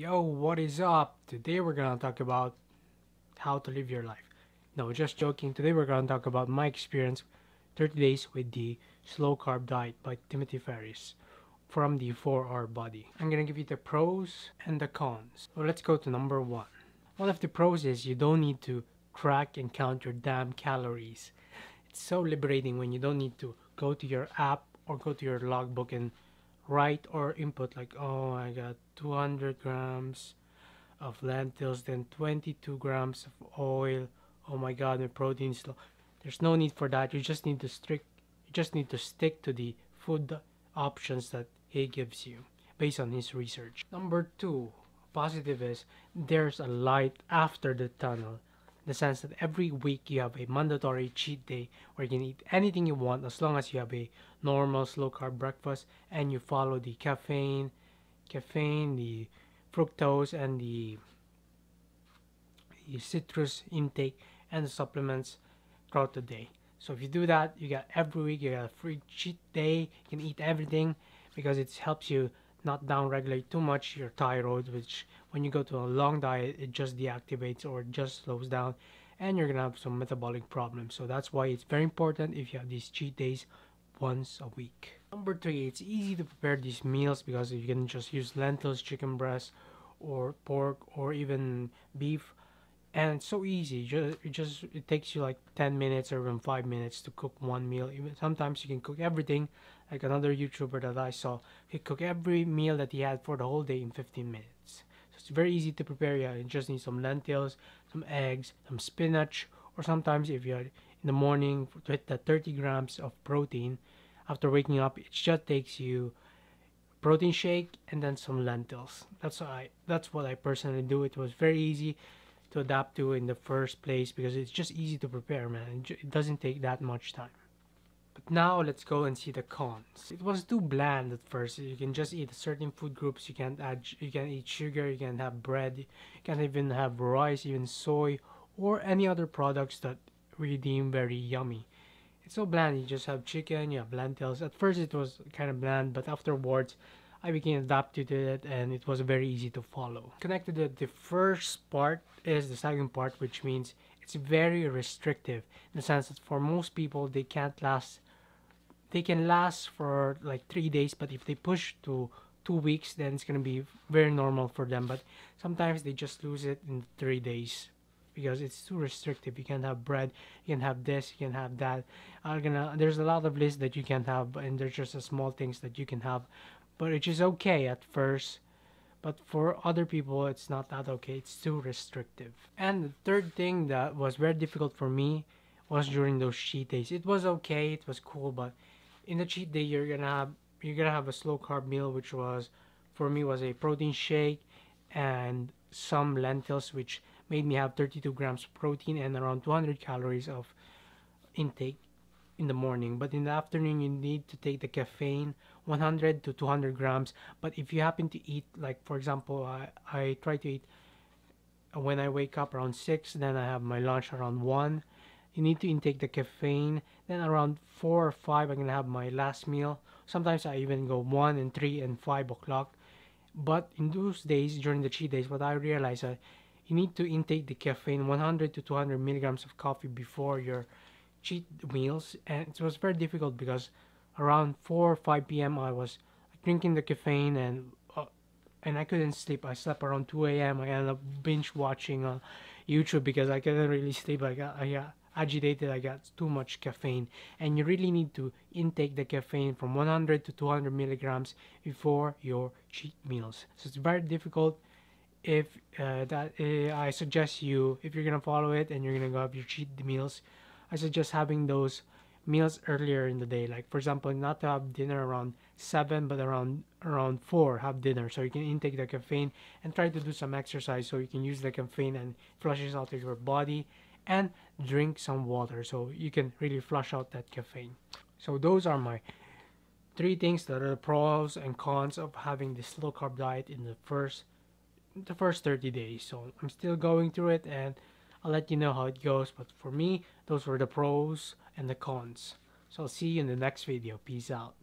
Yo, what is up? Today we're gonna talk about how to live your life. No, just joking. Today we're gonna talk about my experience 30 days with the slow carb diet by Timothy Ferriss from the 4-Hour Body. I'm gonna give you the pros and the cons. So let's go to number one. One of the pros is you don't need to track and count your damn calories. It's so liberating when you don't need to go to your app or go to your logbook and write or input like, oh, I got 200 grams of lentils, then 22 grams of oil. Oh my god, my protein is low. There's no need for that. You just need to stick to the food options that he gives you based on his research. Number two positive is there's a light after the tunnel, in the sense that every week you have a mandatory cheat day where you can eat anything you want as long as you have a normal slow carb breakfast and you follow the caffeine, the fructose, and the citrus intake and the supplements throughout the day. So if you do that, you got every week, you got a free cheat day, you can eat everything because it helps you not downregulate too much your thyroid, which when you go to a long diet, it just deactivates or just slows down and you're gonna have some metabolic problems. So that's why it's very important if you have these cheat days once a week. Number three, it's easy to prepare these meals because you can just use lentils, chicken breast, or pork, or even beef, and it's so easy. It takes you like 10 minutes or even 5 minutes to cook one meal. Even sometimes you can cook everything, like another YouTuber that I saw, he cooked every meal that he had for the whole day in 15 minutes. So it's very easy to prepare. Yeah, you just need some lentils, some eggs, some spinach, or sometimes if you're in the morning with the 30 grams of protein after waking up, it just takes you protein shake and then some lentils. That's what I personally do. It was very easy to adapt to in the first place because it's just easy to prepare, man. It doesn't take that much time. But now let's go and see the cons. It was too bland at first. You can just eat certain food groups. You can eat sugar, you can have bread, you can even have rice, even soy, or any other products that we deem very yummy. It's so bland. You just have chicken, you have lentils. At first it was kind of bland, but afterwards I became adapted to it and it was very easy to follow. Connected to the first part is the second part, which means it's very restrictive, in the sense that for most people they can't last. They can last for like 3 days, but if they push to 2 weeks, then it's gonna be very normal for them. But sometimes they just lose it in 3 days because it's too restrictive. You can't have bread, you can have this, you can have that. There's a lot of lists that you can have, and there's just a small things that you can have, but it is okay at first. But for other people, it's not that okay. It's too restrictive. And the third thing that was very difficult for me was during those cheat days. It was okay, it was cool, but in the cheat day, you're gonna have a slow carb meal, which was, for me, was a protein shake and some lentils, which made me have 32 grams of protein and around 200 calories of intake in the morning. But in the afternoon, you need to take the caffeine, 100 to 200 grams. But if you happen to eat, like for example, I try to eat when I wake up around 6, then I have my lunch around 1. You need to intake the caffeine. Then around 4 or 5, I'm gonna have my last meal. Sometimes I even go 1 and 3 and 5 o'clock. But in those days, during the cheat days, what I realized that you need to intake the caffeine, 100 to 200 milligrams of coffee before your cheat meals, and it was very difficult because around 4 or 5 p.m. I was drinking the caffeine and I couldn't sleep. I slept around 2 a.m. I ended up binge watching on YouTube because I couldn't really sleep. I got agitated. I got too much caffeine, and you really need to intake the caffeine from 100 to 200 milligrams before your cheat meals. So it's very difficult. I suggest you, if you're gonna follow it and you're gonna go have your cheat meals, I suggest having those meals earlier in the day. Like for example, not to have dinner around 7, but around 4 have dinner, so you can intake the caffeine and try to do some exercise so you can use the caffeine and flushes out of your body, and drink some water so you can really flush out that caffeine. So those are my 3 things that are the pros and cons of having this low carb diet in the first 30 days. So I'm still going through it and I'll let you know how it goes, but for me, those were the pros and the cons. So I'll see you in the next video. Peace out.